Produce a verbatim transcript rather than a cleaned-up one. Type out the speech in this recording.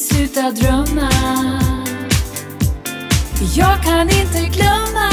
sluta drömma. Jag kan inte glömma.